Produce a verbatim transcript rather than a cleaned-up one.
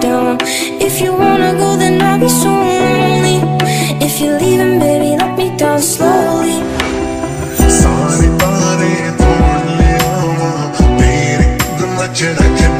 down. If you wanna go, then I'll be so lonely. If you're leaving, baby, let me down slowly. Sorry, buddy, it's only over. Beating the legend, I can